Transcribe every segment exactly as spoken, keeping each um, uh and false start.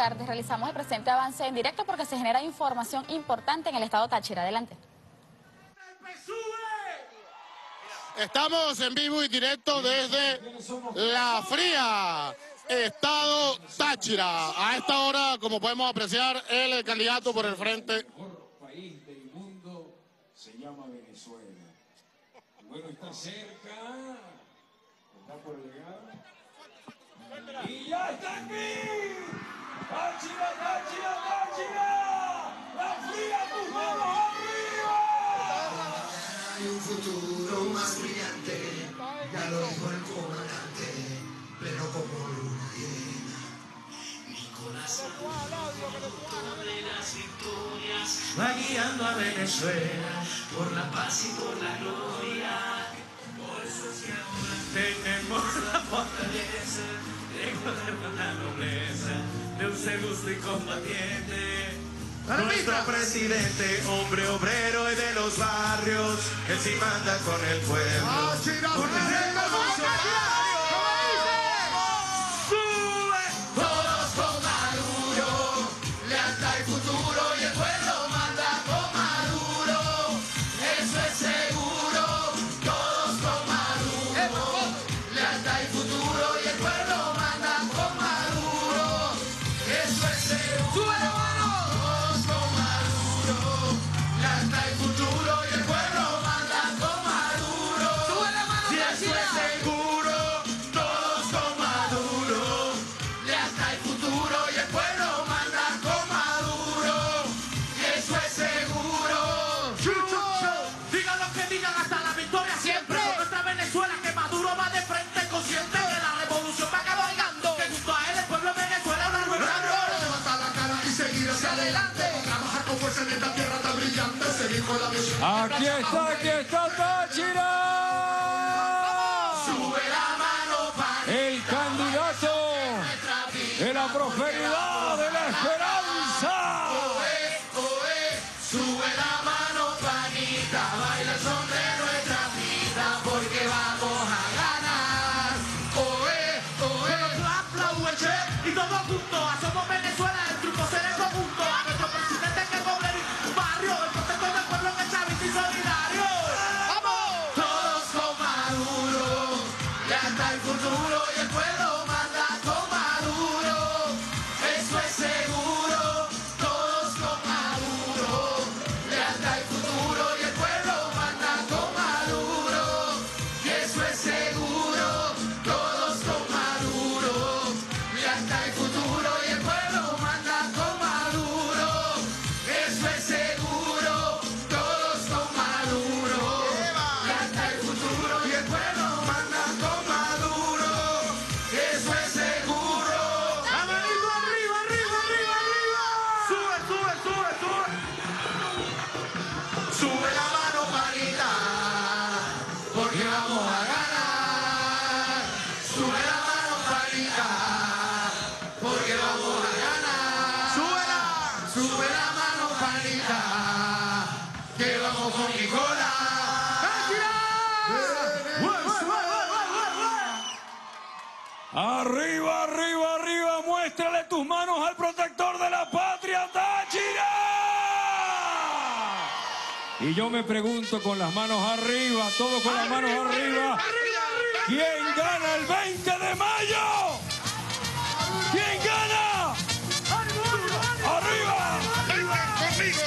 tardes realizamos el presente avance en directo porque se genera información importante en el estado Táchira. Adelante. Estamos en vivo y directo desde La Fría, estado Táchira. A esta hora, como podemos apreciar, el candidato por el frente. El mejor país del mundo se llama Venezuela. Bueno, está cerca. Está por llegar. Y ya está aquí. Táchira, Táchira, Táchira. La Fría, tus manos arriba. Hay un futuro más brillante. Ya lo dijo el comandante. Pero como luna llena, Nicolás Maduro de las victorias va guiando a Venezuela por la paz y por la gloria. Por eso es que ahora tenemos la fortaleza de gobernar la nobleza de un ser justo y combatiente. Nuestro presidente, hombre obrero y de los barrios, que sí manda con el pueblo. Por aquí está, aquí está Táchira. Sube la mano para el candidato de la prosperidad, de la esperanza. Oe, oe, sube la mano, panita, baila el son de nuestra vida, porque vamos a ganar. Oe, oe, clap, la U V C y todos juntos hacemos Venezuela, el truco será conjunto. A nuestro presidente que goberna el barrio, el contexto del pueblo que Chávez y solidario. ¡Vamos! Todos con Maduro, ya está el futuro y el pueblo manda con Maduro. Eso es seguro, todos con Maduro, ya está el futuro y el pueblo manda con Maduro. Y eso es seguro, todos con Maduro, ya está el futuro y el pueblo manda con Maduro. Eso es seguro, todos con Maduro, ya está el futuro y el pueblo manda con Maduro. Eso es seguro. La manito arriba, arriba, arriba, arriba. Sube, sube, sube, sube. Sube la mano, panita, porque vamos a ganar. Sube la mano, panita, porque vamos a ganar. Súbela, sube la mano, panita, que vamos con Nicolás. Arriba, arriba, arriba, muéstrale tus manos al protector de la patria, Táchira. Y yo me pregunto con las manos arriba, todos con las manos arriba, ¿quién gana el veinte de mayo? ¿Quién gana? ¡Arriba! ¡Vengan conmigo!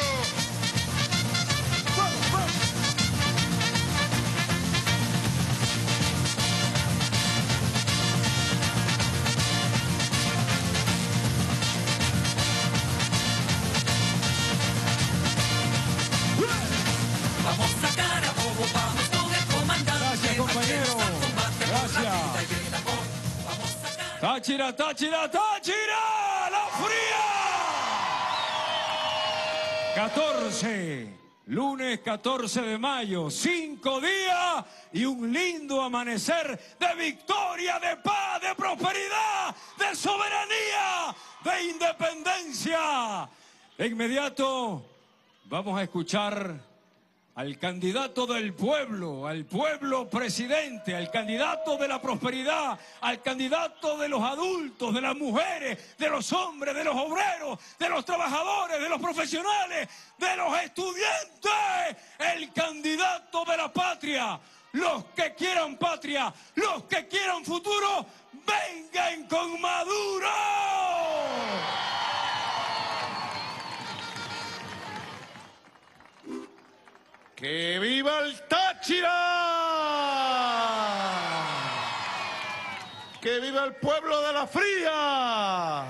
Vamos a Carabobo, vamos con el comandante. Gracias, compañero. Gracias. Táchira, Táchira, Táchira, La Fría. catorce, lunes catorce de mayo, cinco días y un lindo amanecer de victoria, de paz, de prosperidad, de soberanía, de independencia. De inmediato vamos a escuchar al candidato del pueblo, al pueblo presidente, al candidato de la prosperidad, al candidato de los adultos, de las mujeres, de los hombres, de los obreros, de los trabajadores, de los profesionales, de los estudiantes, el candidato de la patria. Los que quieran patria, los que quieran futuro, vengan con Maduro. ¡Que viva el Táchira! ¡Que viva el pueblo de La Fría!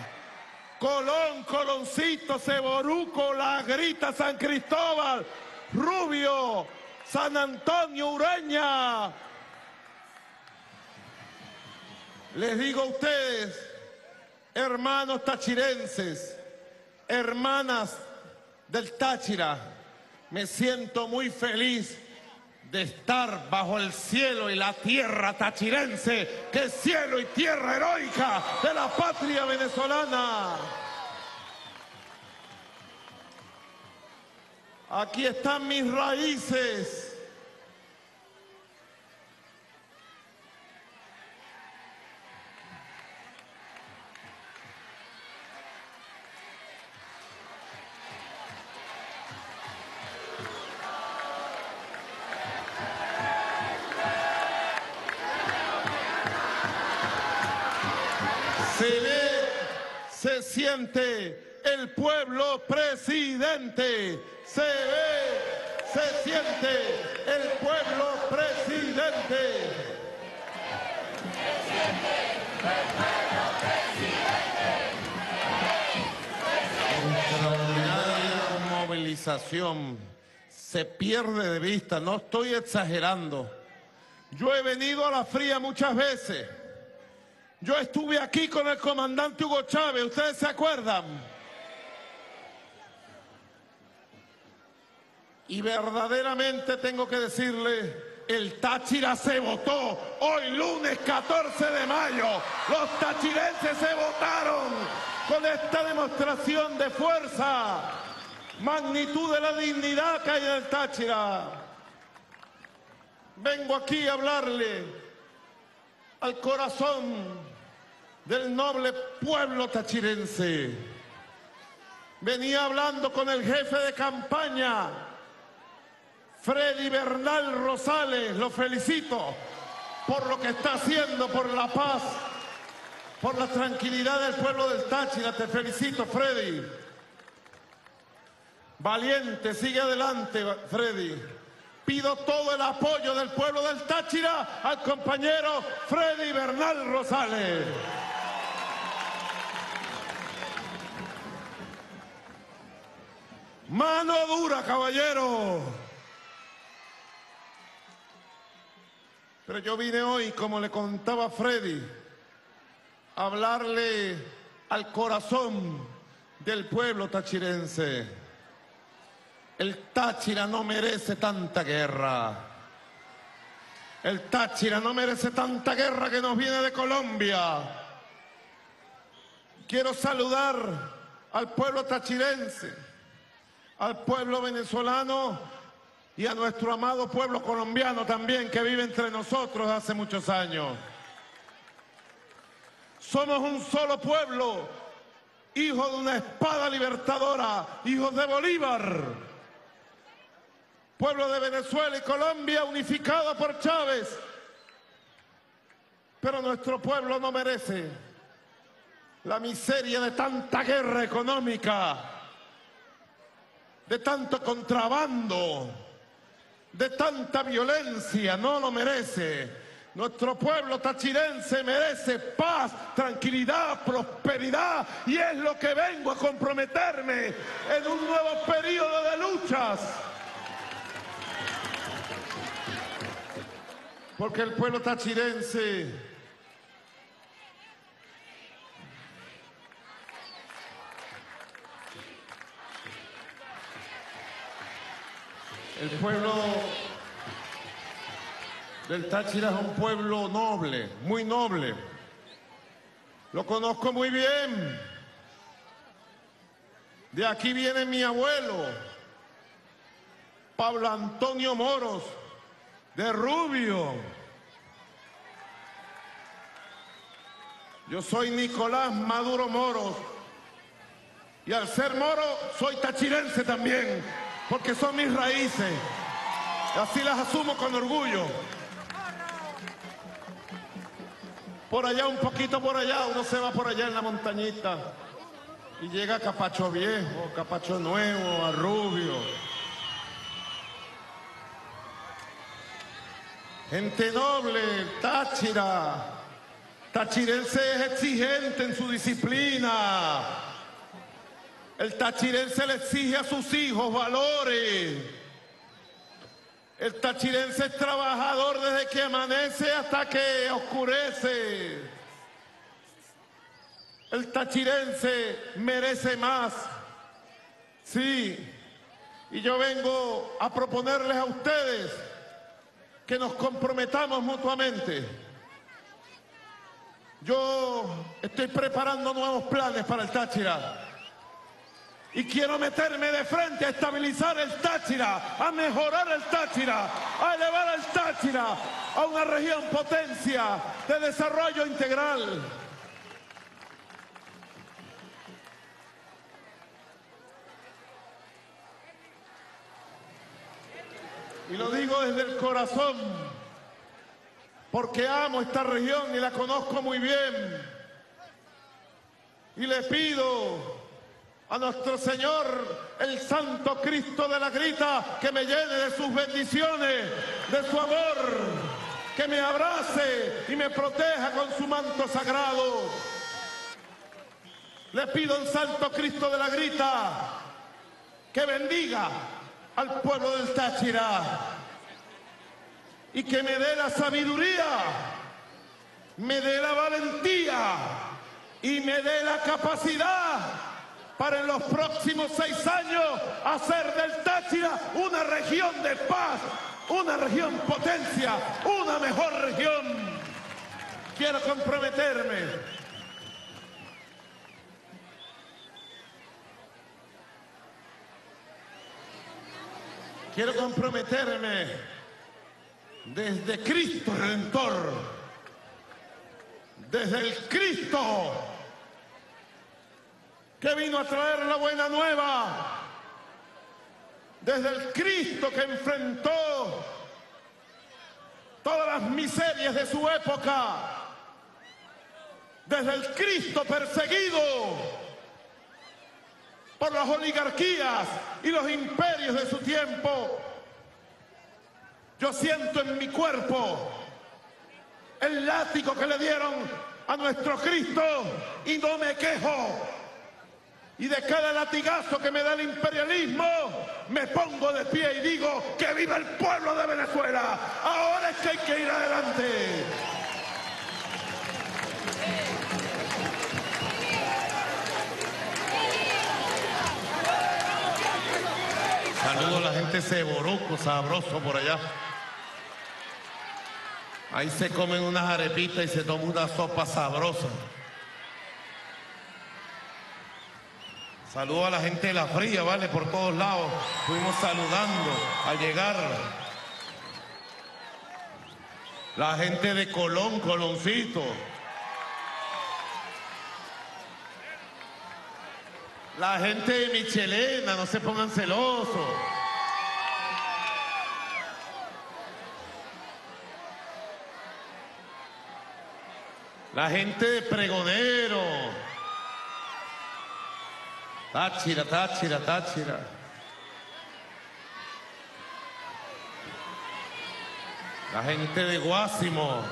Colón, Coloncito, Ceboruco, La Grita, San Cristóbal, Rubio, San Antonio, Ureña. Les digo a ustedes, hermanos tachirenses, hermanas del Táchira, me siento muy feliz de estar bajo el cielo y la tierra tachirense, que es cielo y tierra heroica de la patria venezolana. Aquí están mis raíces. El pueblo presidente, se ve, se siente, el pueblo presidente. Se siente, el pueblo presidente. Extraordinaria movilización, se pierde de vista, no estoy exagerando. Yo he venido a La Fría muchas veces. Yo estuve aquí con el comandante Hugo Chávez, ¿ustedes se acuerdan? Y verdaderamente tengo que decirle, el Táchira se votó hoy lunes catorce de mayo. Los tachirenses se votaron con esta demostración de fuerza, magnitud de la dignidad que hay en el Táchira. Vengo aquí a hablarle al corazón del noble pueblo tachirense. Venía hablando con el jefe de campaña, Freddy Bernal Rosales. Lo felicito por lo que está haciendo, por la paz, por la tranquilidad del pueblo del Táchira. Te felicito, Freddy. Valiente, sigue adelante, Freddy. Pido todo el apoyo del pueblo del Táchira al compañero Freddy Bernal Rosales. Mano dura, caballero. Pero yo vine hoy, como le contaba Freddy, a hablarle al corazón del pueblo tachirense. El Táchira no merece tanta guerra. El Táchira no merece tanta guerra que nos viene de Colombia. Quiero saludar al pueblo tachirense, al pueblo venezolano y a nuestro amado pueblo colombiano también, que vive entre nosotros hace muchos años. Somos un solo pueblo, hijo de una espada libertadora, hijos de Bolívar. Pueblo de Venezuela y Colombia unificado por Chávez. Pero nuestro pueblo no merece la miseria de tanta guerra económica, de tanto contrabando, de tanta violencia, no lo merece. Nuestro pueblo tachirense merece paz, tranquilidad, prosperidad, y es lo que vengo a comprometerme en un nuevo periodo de luchas. Porque el pueblo tachirense el pueblo del Táchira es un pueblo noble, muy noble. Lo conozco muy bien. De aquí viene mi abuelo, Pablo Antonio Moros, de Rubio. Yo soy Nicolás Maduro Moros, y al ser moro soy tachirense también, porque son mis raíces, así las asumo con orgullo. Por allá, un poquito por allá, uno se va por allá en la montañita y llega a Capacho Viejo, Capacho Nuevo, a Rubio. Gente noble, Táchira. Tachirense es exigente en su disciplina. El tachirense le exige a sus hijos valores. El tachirense es trabajador desde que amanece hasta que oscurece. El tachirense merece más. Sí, y yo vengo a proponerles a ustedes que nos comprometamos mutuamente. Yo estoy preparando nuevos planes para el Táchira y quiero meterme de frente a estabilizar el Táchira, a mejorar el Táchira, a elevar al Táchira a una región potencia de desarrollo integral. Y lo digo desde el corazón, porque amo esta región y la conozco muy bien. Y le pido a nuestro Señor, el Santo Cristo de la Grita, que me llene de sus bendiciones, de su amor, que me abrace y me proteja con su manto sagrado. Le pido al Santo Cristo de la Grita que bendiga al pueblo del Táchira y que me dé la sabiduría, me dé la valentía y me dé la capacidad para en los próximos seis años hacer del Táchira una región de paz, una región potencia, una mejor región. Quiero comprometerme Quiero comprometerme desde Cristo Redentor, desde el Cristo que vino a traer la buena nueva, desde el Cristo que enfrentó todas las miserias de su época, desde el Cristo perseguido por las oligarquías y los imperios de su tiempo. Yo siento en mi cuerpo el látigo que le dieron a nuestro Cristo y no me quejo. Y de cada latigazo que me da el imperialismo, me pongo de pie y digo que viva el pueblo de Venezuela. Ahora es que hay que ir adelante. Saludo a la gente ceboroco, sabroso por allá. Ahí se comen unas arepitas y se toma una sopa sabrosa. Saludo a la gente de La Fría, ¿vale? Por todos lados. Fuimos saludando al llegar. La gente de Colón, Coloncito. La gente de Michelena, no se pongan celosos. La gente de Pregonero. Táchira, Táchira, Táchira. La gente de Guásimo.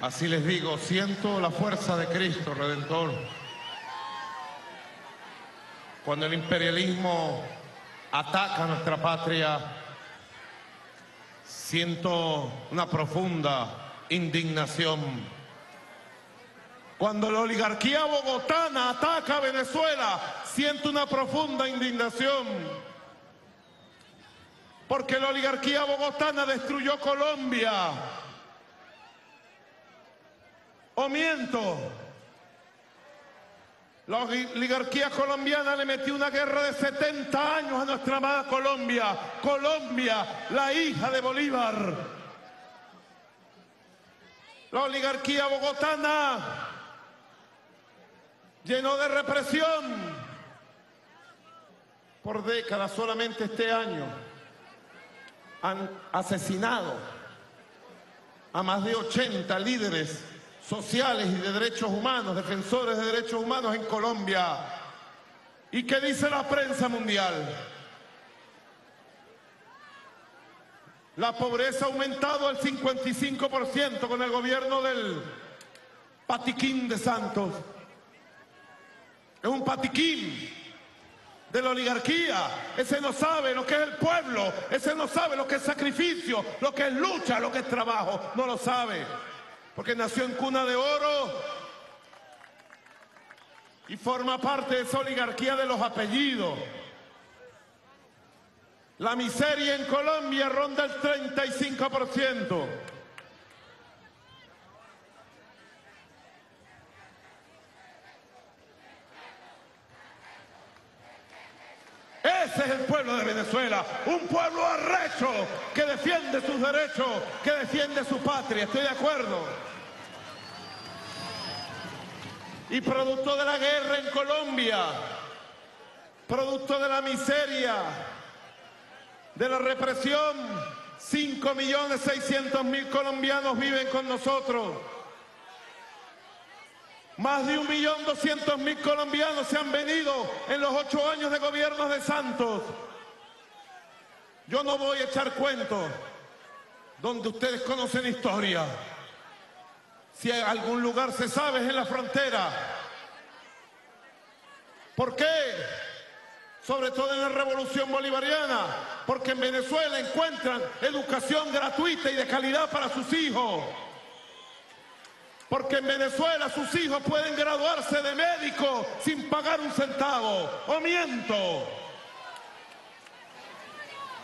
Así les digo, siento la fuerza de Cristo Redentor. Cuando el imperialismo ataca nuestra patria, siento una profunda indignación. Cuando la oligarquía bogotana ataca a Venezuela, siento una profunda indignación. Porque la oligarquía bogotana destruyó Colombia. ¿O miento? La oligarquía colombiana le metió una guerra de setenta años a nuestra amada Colombia. Colombia, la hija de Bolívar. La oligarquía bogotana llenó de represión por décadas. Solamente este año han asesinado a más de ochenta líderes sociales y de derechos humanos, defensores de derechos humanos en Colombia. ¿Y qué dice la prensa mundial? La pobreza ha aumentado al cincuenta y cinco por ciento con el gobierno del patiquín de Santos. Es un patiquín de la oligarquía. Ese no sabe lo que es el pueblo, ese no sabe lo que es sacrificio, lo que es lucha, lo que es trabajo. No lo sabe. Porque nació en cuna de oro y forma parte de esa oligarquía de los apellidos. La miseria en Colombia ronda el treinta y cinco por ciento. Ese es el pueblo de Venezuela, un pueblo arrecho que defiende sus derechos, que defiende su patria, estoy de acuerdo. Y producto de la guerra en Colombia, producto de la miseria, de la represión, cinco millones seiscientos mil colombianos viven con nosotros. Más de un millón doscientos mil colombianos se han venido en los ocho años de gobierno de Santos. Yo no voy a echar cuentos donde ustedes conocen historia. Si en algún lugar se sabe es en la frontera. ¿Por qué? Sobre todo en la revolución bolivariana, porque en Venezuela encuentran educación gratuita y de calidad para sus hijos. Porque en Venezuela sus hijos pueden graduarse de médico sin pagar un centavo. ¿O miento?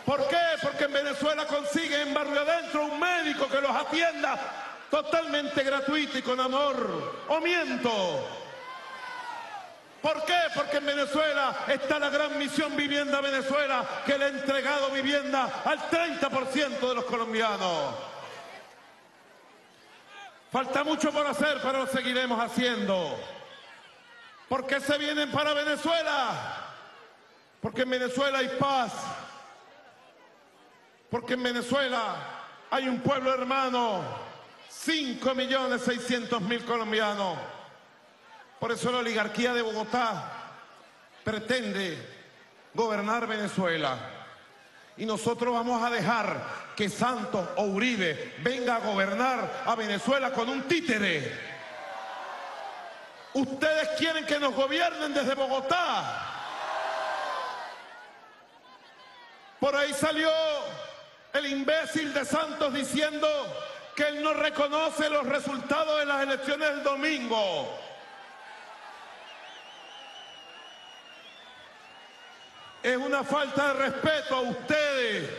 ¿Por qué? Porque en Venezuela consiguen en Barrio Adentro un médico que los atienda totalmente gratuito y con amor. ¿O miento? ¿Por qué? Porque en Venezuela está la gran Misión Vivienda Venezuela, que le ha entregado vivienda al treinta por ciento de los colombianos. Falta mucho por hacer, pero lo seguiremos haciendo. ¿Por qué se vienen para Venezuela? Porque en Venezuela hay paz. Porque en Venezuela hay un pueblo hermano. cinco millones seiscientos mil colombianos. Por eso la oligarquía de Bogotá pretende gobernar Venezuela. Y nosotros vamos a dejar que Santos o Uribe venga a gobernar a Venezuela con un títere. Ustedes quieren que nos gobiernen desde Bogotá. Por ahí salió el imbécil de Santos diciendo que él no reconoce los resultados de las elecciones del domingo. Es una falta de respeto a ustedes,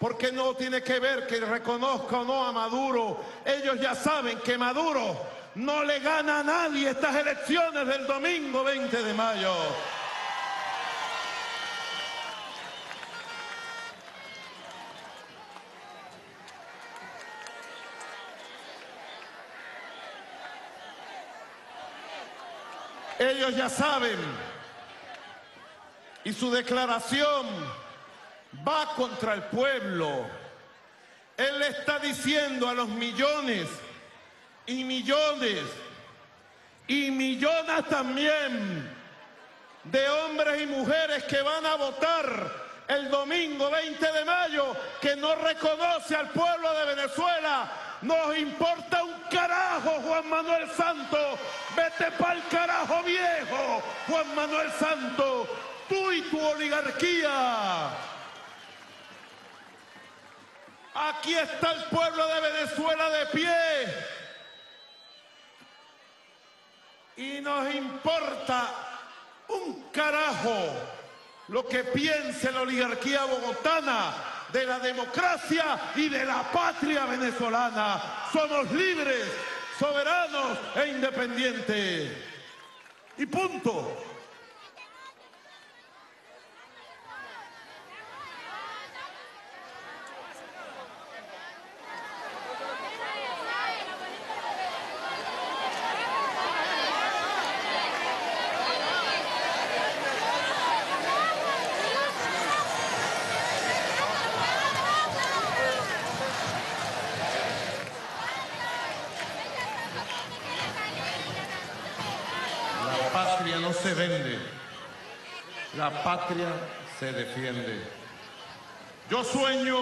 porque no tiene que ver que reconozca o no a Maduro. Ellos ya saben que Maduro no le gana a nadie estas elecciones del domingo veinte de mayo. Ellos ya saben. Y su declaración va contra el pueblo. Él le está diciendo a los millones y millones y millones también de hombres y mujeres que van a votar el domingo veinte de mayo que no reconoce al pueblo de Venezuela. Nos importa un carajo, Juan Manuel Santos. Vete pa'l carajo viejo, Juan Manuel Santos. Tú y tu oligarquía. Aquí está el pueblo de Venezuela de pie. Y nos importa un carajo lo que piense la oligarquía bogotana de la democracia y de la patria venezolana. Somos libres, soberanos e independientes. Y punto. Se vende, la patria se defiende. Yo sueño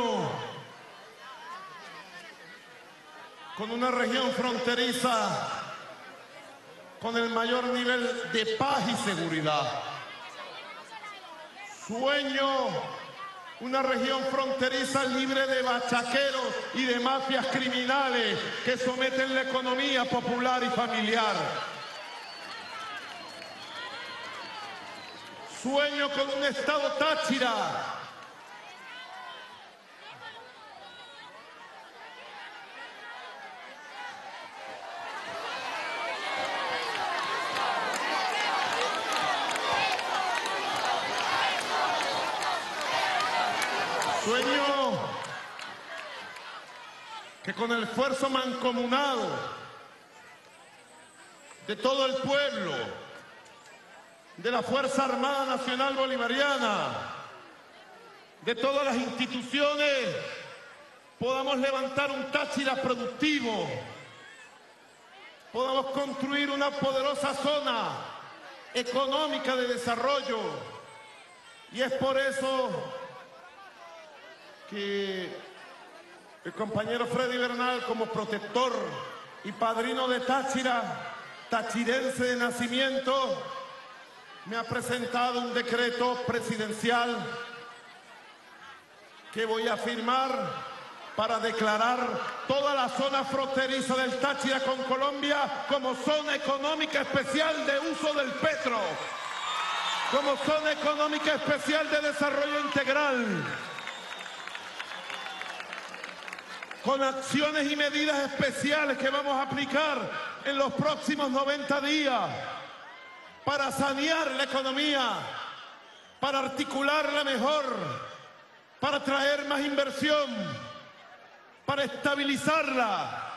con una región fronteriza con el mayor nivel de paz y seguridad. Sueño una región fronteriza libre de bachaqueros y de mafias criminales que someten la economía popular y familiar. Sueño con un estado Táchira, sueño que con el esfuerzo mancomunado de todo el pueblo, de la Fuerza Armada Nacional Bolivariana, de todas las instituciones, podamos levantar un Táchira productivo, podamos construir una poderosa zona económica de desarrollo. Y es por eso que el compañero Freddy Bernal, como protector y padrino de Táchira, tachirense de nacimiento, me ha presentado un decreto presidencial que voy a firmar para declarar toda la zona fronteriza del Táchira con Colombia como zona económica especial de uso del Petro, como zona económica especial de desarrollo integral, con acciones y medidas especiales que vamos a aplicar en los próximos noventa días. Para sanear la economía, para articularla mejor, para traer más inversión, para estabilizarla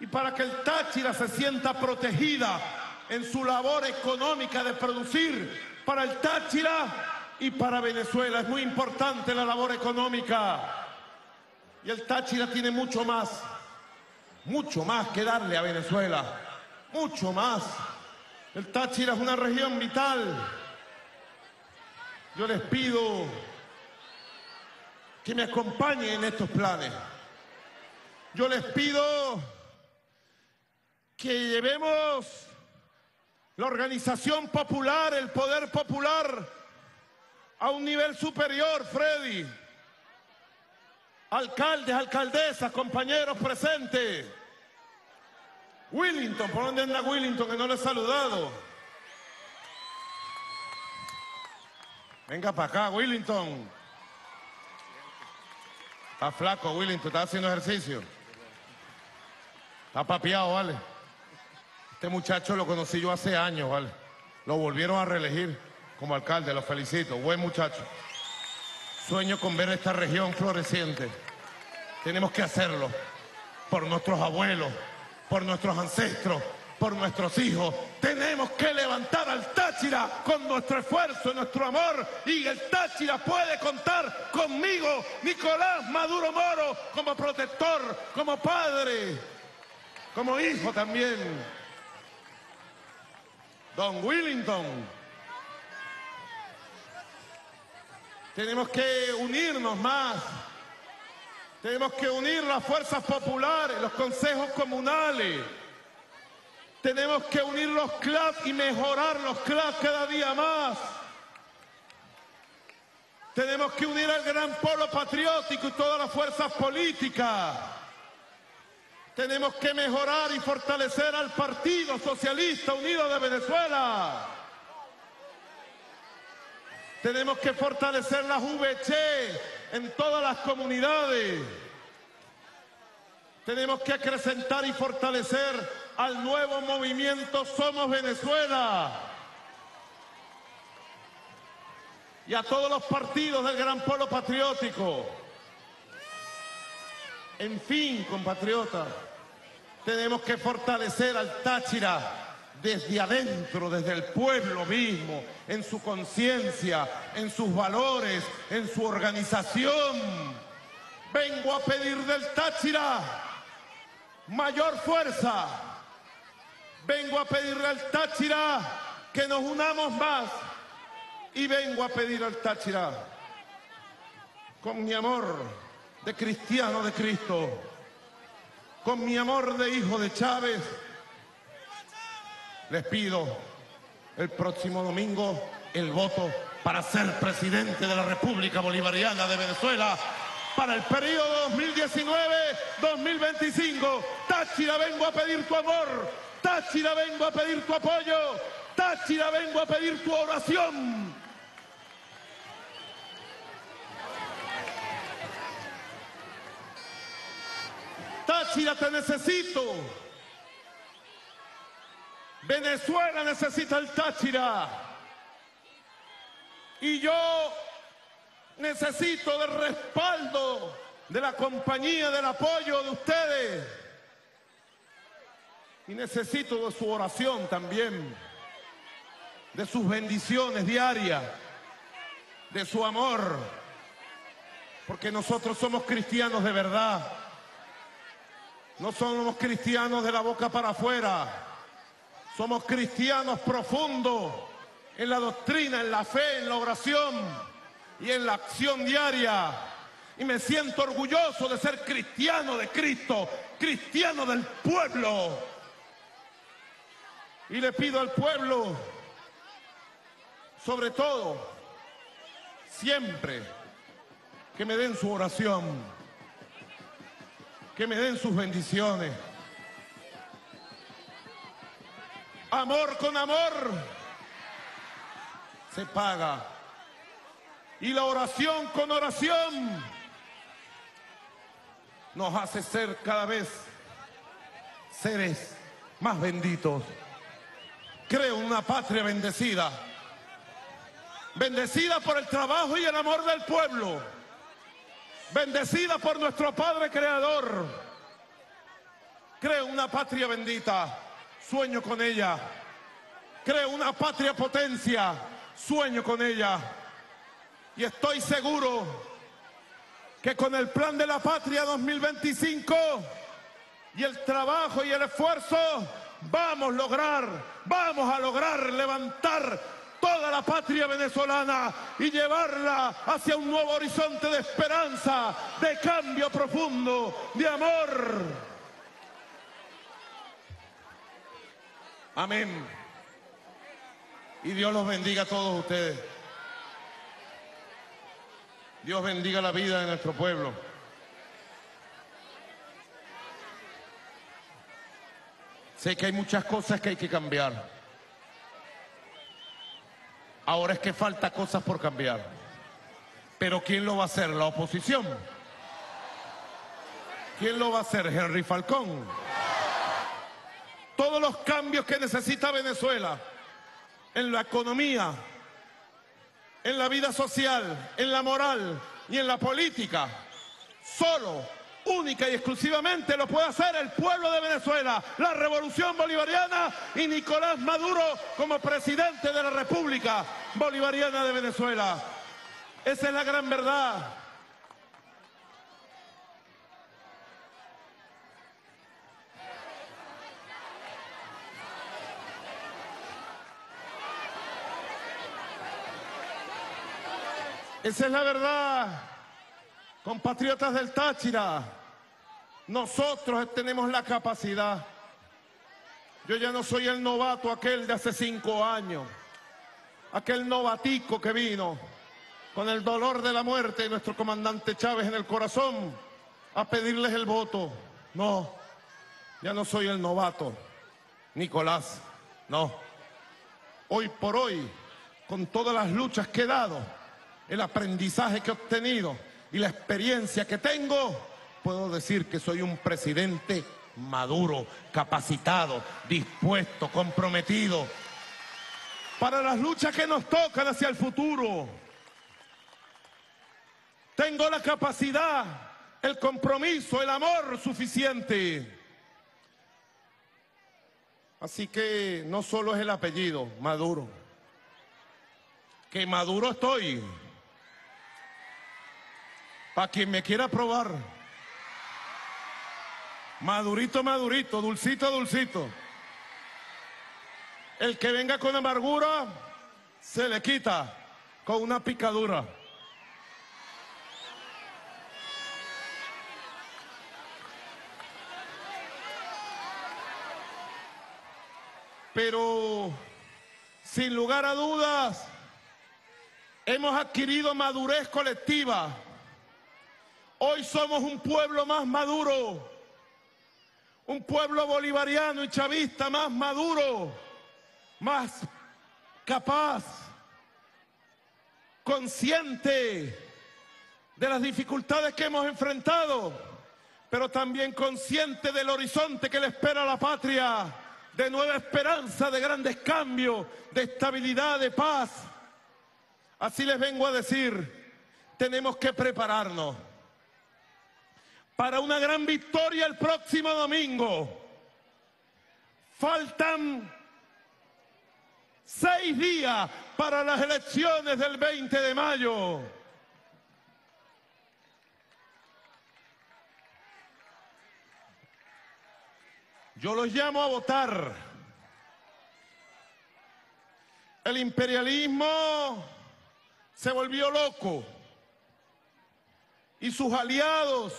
y para que el Táchira se sienta protegida en su labor económica de producir para el Táchira y para Venezuela. Es muy importante la labor económica y el Táchira tiene mucho más, mucho más que darle a Venezuela, mucho más. El Táchira es una región vital. Yo les pido que me acompañen en estos planes. Yo les pido que llevemos la organización popular, el poder popular, a un nivel superior, Freddy. Alcaldes, alcaldesas, compañeros presentes. Willington, ¿por dónde anda Willington? Que no lo he saludado. Venga para acá, Willington. Está flaco, Willington, está haciendo ejercicio. Está papeado, ¿vale? Este muchacho lo conocí yo hace años, ¿vale? Lo volvieron a reelegir como alcalde, lo felicito. Buen muchacho. Sueño con ver esta región floreciente. Tenemos que hacerlo por nuestros abuelos, por nuestros ancestros, por nuestros hijos. Tenemos que levantar al Táchira con nuestro esfuerzo, nuestro amor, y el Táchira puede contar conmigo, Nicolás Maduro Moros, como protector, como padre, como hijo también. Don Willington, tenemos que unirnos más. Tenemos que unir las fuerzas populares, los consejos comunales. Tenemos que unir los C L A P y mejorar los C L A P cada día más. Tenemos que unir al gran polo patriótico y todas las fuerzas políticas. Tenemos que mejorar y fortalecer al Partido Socialista Unido de Venezuela. Tenemos que fortalecer las U V C en todas las comunidades. Tenemos que acrecentar y fortalecer al nuevo movimiento Somos Venezuela y a todos los partidos del gran polo patriótico. En fin, compatriotas, tenemos que fortalecer al Táchira desde adentro, desde el pueblo mismo, en su conciencia, en sus valores, en su organización. Vengo a pedir del Táchira mayor fuerza. Vengo a pedirle al Táchira que nos unamos más. Y vengo a pedir al Táchira, con mi amor de cristiano de Cristo, con mi amor de hijo de Chávez, les pido el próximo domingo el voto para ser presidente de la República Bolivariana de Venezuela para el periodo dos mil diecinueve dos mil veinticinco. Táchira, vengo a pedir tu amor. Táchira, vengo a pedir tu apoyo. Táchira, vengo a pedir tu oración. Táchira, te necesito. Venezuela necesita el Táchira. Y yo necesito del respaldo, de la compañía, del apoyo de ustedes. Y necesito de su oración también, de sus bendiciones diarias, de su amor, porque nosotros somos cristianos de verdad. No somos cristianos de la boca para afuera, somos cristianos profundos en la doctrina, en la fe, en la oración y en la acción diaria. Y me siento orgulloso de ser cristiano de Cristo, cristiano del pueblo. Y le pido al pueblo, sobre todo, siempre, que me den su oración, que me den sus bendiciones. Amor con amor se paga. Y la oración con oración nos hace ser cada vez seres más benditos. Creo en una patria bendecida. Bendecida por el trabajo y el amor del pueblo. Bendecida por nuestro Padre Creador. Creo una patria bendita, sueño con ella. Creo una patria potencia, sueño con ella. Y estoy seguro que con el Plan de la Patria dos mil veinticinco y el trabajo y el esfuerzo vamos a lograr, vamos a lograr levantar toda la patria venezolana y llevarla hacia un nuevo horizonte de esperanza, de cambio profundo, de amor. Amén. Y Dios los bendiga a todos ustedes. Dios bendiga la vida de nuestro pueblo. Sé que hay muchas cosas que hay que cambiar. Ahora es que falta cosas por cambiar. Pero ¿quién lo va a hacer? ¿La oposición? ¿Quién lo va a hacer? ¿Henry Falcón? Todos los cambios que necesita Venezuela en la economía, en la vida social, en la moral y en la política, solo, única y exclusivamente lo puede hacer el pueblo de Venezuela, la Revolución Bolivariana y Nicolás Maduro como presidente de la República Bolivariana de Venezuela. Esa es la gran verdad. Esa es la verdad. Compatriotas del Táchira, nosotros tenemos la capacidad. Yo ya no soy el novato aquel de hace cinco años, aquel novatico que vino con el dolor de la muerte de nuestro comandante Chávez en el corazón a pedirles el voto. No, ya no soy el novato, Nicolás, no. Hoy por hoy, con todas las luchas que he dado, el aprendizaje que he obtenido y la experiencia que tengo, puedo decir que soy un presidente maduro, capacitado, dispuesto, comprometido para las luchas que nos tocan hacia el futuro. Tengo la capacidad, el compromiso, el amor suficiente. Así que no solo es el apellido, Maduro. Que maduro estoy. Para quien me quiera probar. Madurito, madurito, dulcito, dulcito. El que venga con amargura, se le quita con una picadura. Pero, sin lugar a dudas, hemos adquirido madurez colectiva. Hoy somos un pueblo más maduro, un pueblo bolivariano y chavista más maduro, más capaz, consciente de las dificultades que hemos enfrentado, pero también consciente del horizonte que le espera a la patria, de nueva esperanza, de grandes cambios, de estabilidad, de paz. Así les vengo a decir, tenemos que prepararnos para una gran victoria el próximo domingo. Faltan seis días para las elecciones del veinte de mayo. Yo los llamo a votar. El imperialismo se volvió loco y sus aliados,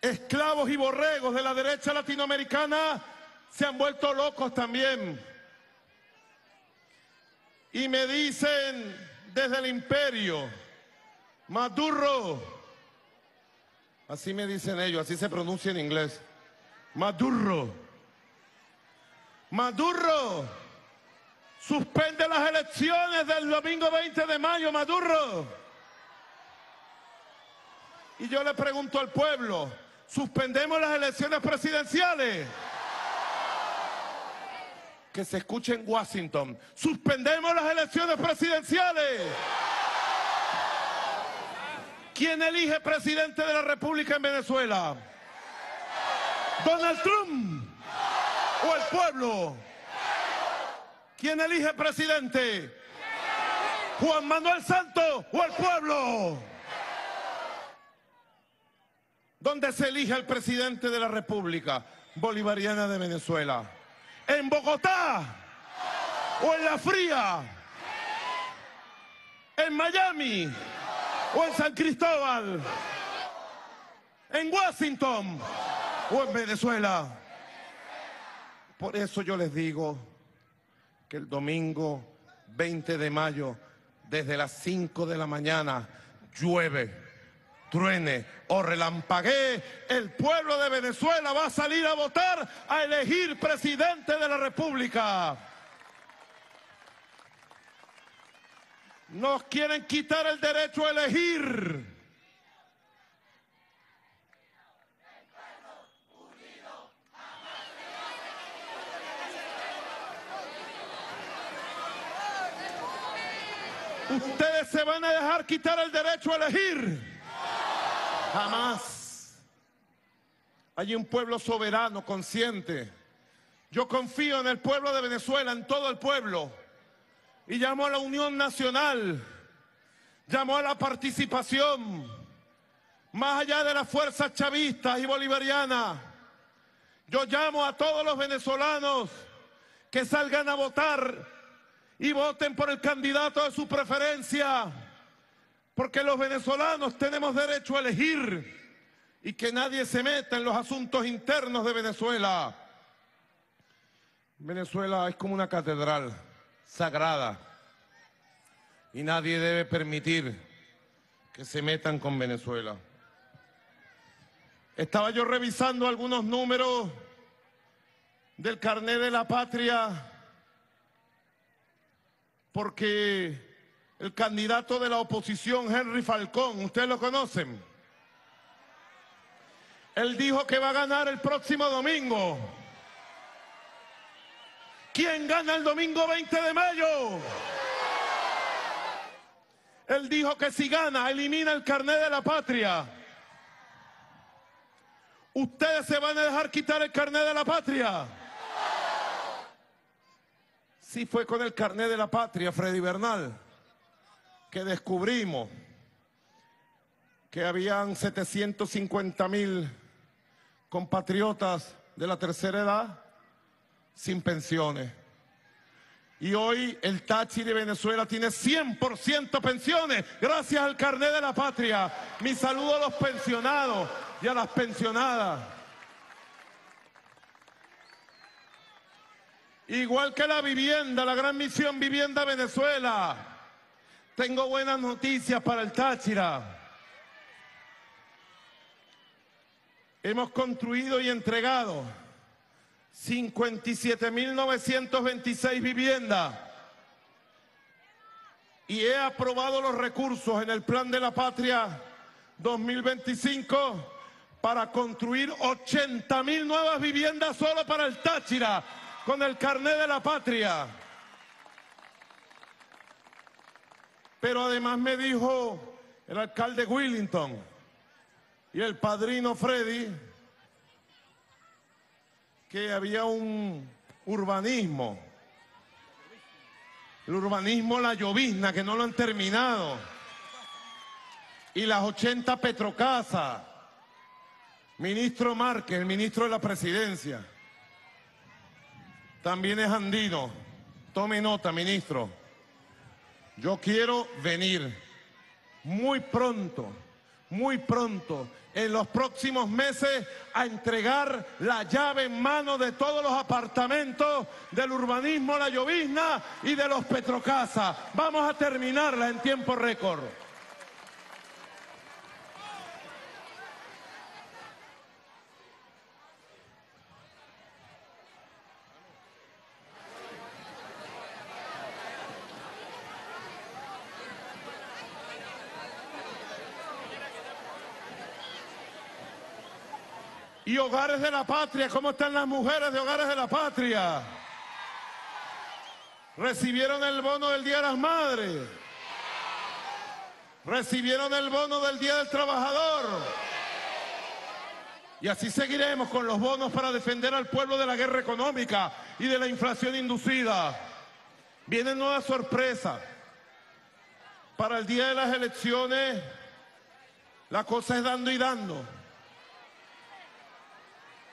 esclavos y borregos de la derecha latinoamericana, se han vuelto locos también. Y me dicen desde el imperio, Maduro, así me dicen ellos, así se pronuncia en inglés. Maduro, Maduro, suspende las elecciones del domingo veinte de mayo, Maduro. Y yo le pregunto al pueblo, ¿suspendemos las elecciones presidenciales? Que se escuche en Washington, ¿suspendemos las elecciones presidenciales? ¿Quién elige presidente de la República en Venezuela? ¿Donald Trump o el pueblo? ¿Quién elige presidente? ¿Juan Manuel Santos o el pueblo? ¿Dónde se elige el presidente de la República Bolivariana de Venezuela? ¿En Bogotá o en La Fría? ¿En Miami o en San Cristóbal? ¿En Washington o en Venezuela? Por eso yo les digo que el domingo veinte de mayo, desde las cinco de la mañana, llueve, truene o relampaguee, el pueblo de Venezuela va a salir a votar, a elegir presidente de la República. Nos quieren quitar el derecho a elegir. ¿Ustedes se van a dejar quitar el derecho a elegir? Jamás. Hay un pueblo soberano, consciente. Yo confío en el pueblo de Venezuela, en todo el pueblo. Y llamo a la unión nacional. Llamo a la participación. Más allá de las fuerzas chavistas y bolivarianas. Yo llamo a todos los venezolanos que salgan a votar y voten por el candidato de su preferencia, porque los venezolanos tenemos derecho a elegir y que nadie se meta en los asuntos internos de Venezuela. Venezuela es como una catedral sagrada y nadie debe permitir que se metan con Venezuela. Estaba yo revisando algunos números del carnet de la patria, porque el candidato de la oposición, Henry Falcón, ¿ustedes lo conocen? Él dijo que va a ganar el próximo domingo. ¿Quién gana el domingo veinte de mayo? Él dijo que si gana, elimina el carnet de la patria. ¿Ustedes se van a dejar quitar el carnet de la patria? Sí fue con el carnet de la patria, Freddy Bernal, que descubrimos que habían setecientos cincuenta mil compatriotas de la tercera edad sin pensiones. Y hoy el Táchira de Venezuela tiene cien por ciento pensiones, gracias al carnet de la patria. Mi saludo a los pensionados y a las pensionadas. Igual que la vivienda, la gran misión Vivienda Venezuela. Tengo buenas noticias para el Táchira. Hemos construido y entregado cincuenta y siete mil novecientas veintiséis viviendas y he aprobado los recursos en el Plan de la Patria dos mil veinticinco para construir ochenta mil nuevas viviendas solo para el Táchira con el carnet de la patria. Pero además me dijo el alcalde Willington y el padrino Freddy que había un urbanismo, el urbanismo La Llovizna, que no lo han terminado, y las ochenta Petrocasas. Ministro Márquez, el ministro de la presidencia, también es andino. Tome nota, ministro. Yo quiero venir muy pronto, muy pronto, en los próximos meses, a entregar la llave en mano de todos los apartamentos del urbanismo La Llovizna y de los Petrocasas. Vamos a terminarla en tiempo récord. Y Hogares de la Patria, ¿cómo están las mujeres de Hogares de la Patria? ¿Recibieron el bono del Día de las Madres? ¿Recibieron el bono del Día del Trabajador? Y así seguiremos con los bonos para defender al pueblo de la guerra económica y de la inflación inducida. Vienen nuevas sorpresas. Para el día de las elecciones, la cosa es dando y dando.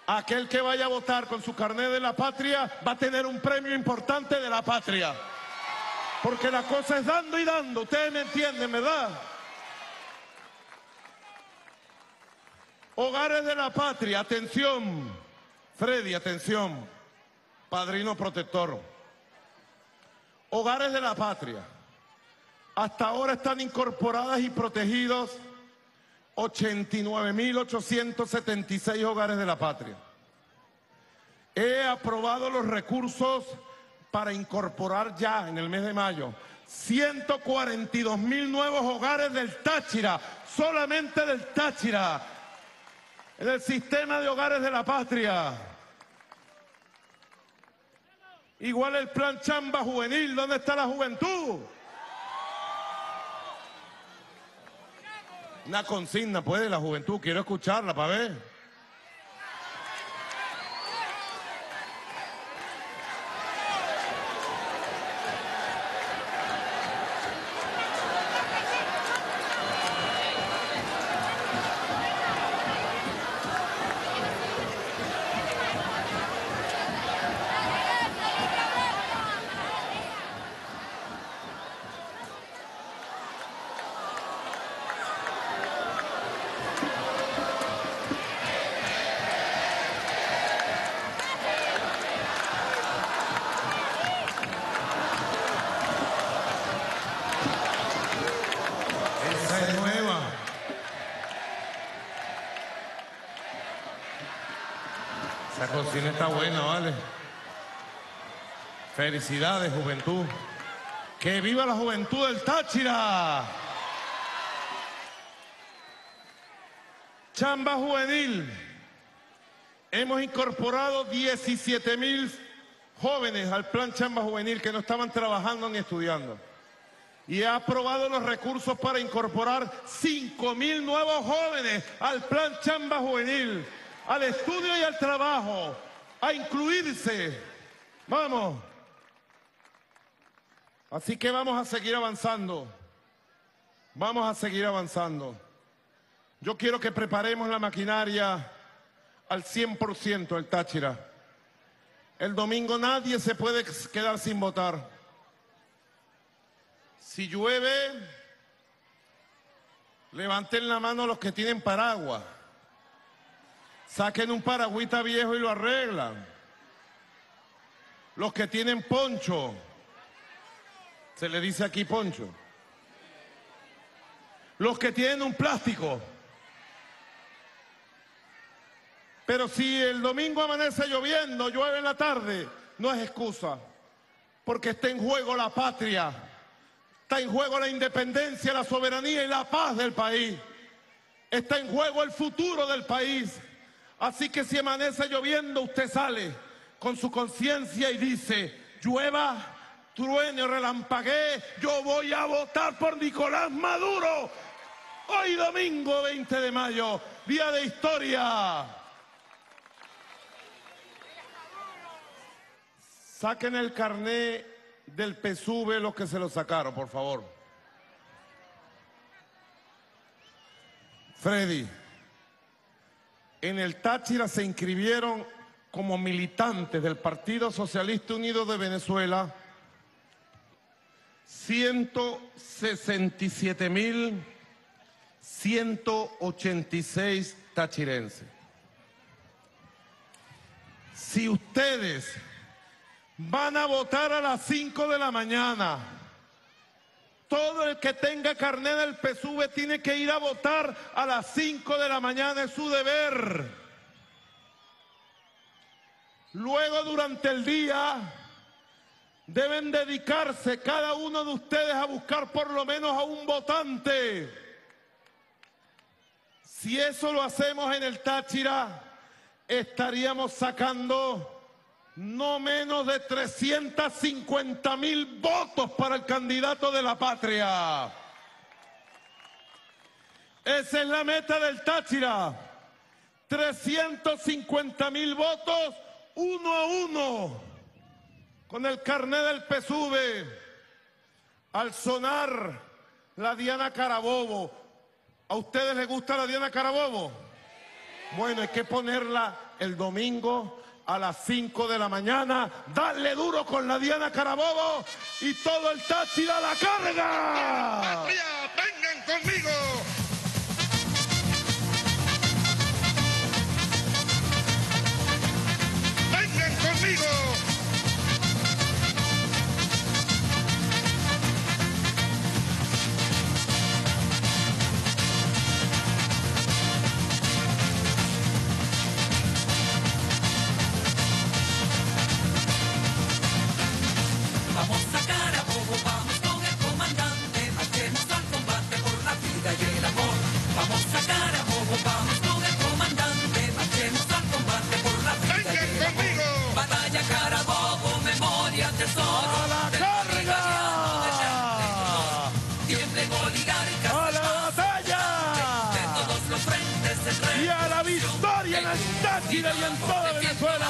Aquel que vaya a votar con su carnet de la patria va a tener un premio importante de la patria. Porque la cosa es dando y dando. Ustedes me entienden, ¿verdad? Hogares de la patria, atención. Freddy, atención. Padrino protector. Hogares de la patria. Hasta ahora están incorporadas y protegidos ochenta y nueve mil ochocientos setenta y seis hogares de la patria. He aprobado los recursos para incorporar ya en el mes de mayo ciento cuarenta y dos mil nuevos hogares del Táchira, solamente del Táchira, en el sistema de hogares de la patria. Igual el plan Chamba Juvenil, ¿dónde está la juventud? Una consigna, pues, de la juventud. Quiero escucharla para ver. La cocina está buena, ¿vale? Felicidades, juventud. ¡Que viva la juventud del Táchira! Chamba Juvenil. Hemos incorporado diecisiete mil jóvenes al plan Chamba Juvenil que no estaban trabajando ni estudiando. Y ha aprobado los recursos para incorporar cinco mil nuevos jóvenes al plan Chamba Juvenil, al estudio y al trabajo, a incluirse. Vamos. Así que vamos a seguir avanzando. Vamos a seguir avanzando. Yo quiero que preparemos la maquinaria al cien por ciento el Táchira. El domingo nadie se puede quedar sin votar. Si llueve, levanten la mano los que tienen paraguas. Saquen un paragüita viejo y lo arreglan. Los que tienen poncho, se le dice aquí poncho. Los que tienen un plástico. Pero si el domingo amanece lloviendo, llueve en la tarde, no es excusa. Porque está en juego la patria. Está en juego la independencia, la soberanía y la paz del país. Está en juego el futuro del país. Así que si amanece lloviendo, usted sale con su conciencia y dice, llueva, truene o relampaguee, yo voy a votar por Nicolás Maduro. Hoy domingo veinte de mayo, día de historia. Saquen el carnet del P S U V los que se lo sacaron, por favor. Freddy, en el Táchira se inscribieron como militantes del Partido Socialista Unido de Venezuela ciento sesenta y siete mil ciento ochenta y seis tachirenses. Si ustedes van a votar a las cinco de la mañana. Todo el que tenga carnet del P S U V tiene que ir a votar a las cinco de la mañana, es su deber. Luego, durante el día, deben dedicarse cada uno de ustedes a buscar por lo menos a un votante. Si eso lo hacemos en el Táchira, estaríamos sacando no menos de trescientos cincuenta mil votos para el candidato de la patria. Esa es la meta del Táchira. trescientos cincuenta mil votos uno a uno. Con el carnet del P S U V. Al sonar la Diana Carabobo. ¿A ustedes les gusta la Diana Carabobo? Bueno, hay que ponerla el domingo a las cinco de la mañana, darle duro con la Diana Carabobo y todo el Táchira a la carga. ¡Patria, vengan conmigo! ¡Vengan conmigo! Y en toda Venezuela.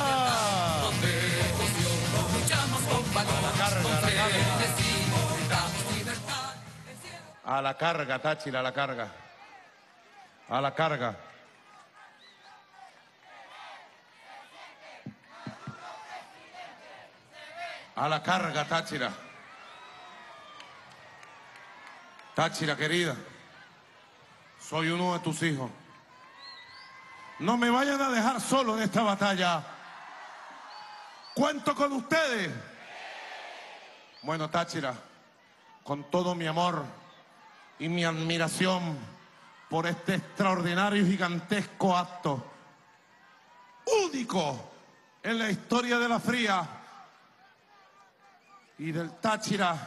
A la carga, Táchira, a la carga. A la carga. A la carga, Táchira. Táchira, querida. Soy uno de tus hijos. No me vayan a dejar solo en esta batalla. ¿Cuento con ustedes? Bueno, Táchira, con todo mi amor y mi admiración por este extraordinario y gigantesco acto, único en la historia de La Fría y del Táchira,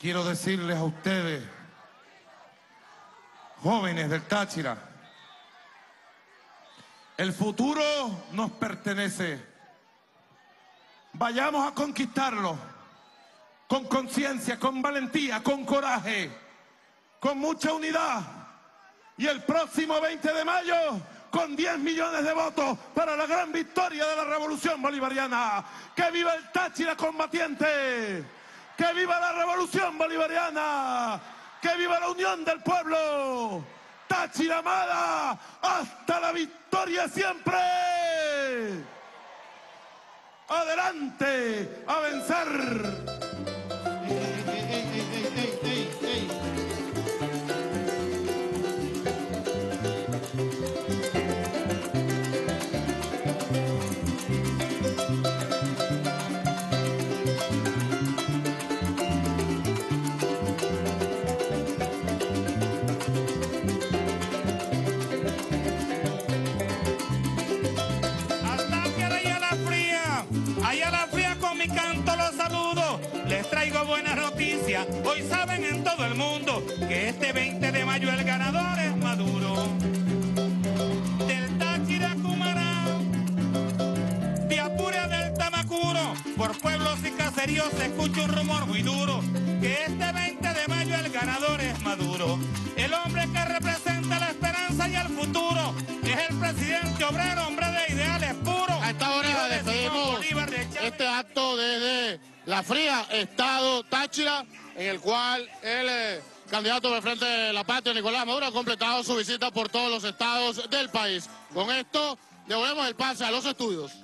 quiero decirles a ustedes, jóvenes del Táchira, El futuro nos pertenece. Vayamos a conquistarlo con conciencia, con valentía, con coraje, con mucha unidad. Y el próximo veinte de mayo, con diez millones de votos para la gran victoria de la Revolución Bolivariana. ¡Que viva el Táchira combatiente! ¡Que viva la Revolución Bolivariana! ¡Que viva la unión del pueblo! ¡Táchira amada! ¡Hasta la victoria siempre! ¡Adelante! ¡A vencer! ¡Ey, ey, ey, ey, ey, ey, buenas noticias! Hoy saben en todo el mundo que este veinte de mayo el ganador es Maduro. Del Táchira Cumará, de Apure del Tamacuro, por pueblos y caseríos se escucha un rumor muy duro, que este veinte de mayo el ganador es Maduro. El hombre que representa la esperanza y el futuro, es el presidente obrero, hombre de ideales puros. A esta hora decidimos este acto desde La Fría, Estado Táchira, en el cual el eh, candidato del Frente de la Patria, Nicolás Maduro, ha completado su visita por todos los estados del país. Con esto, devolvemos el pase a los estudios.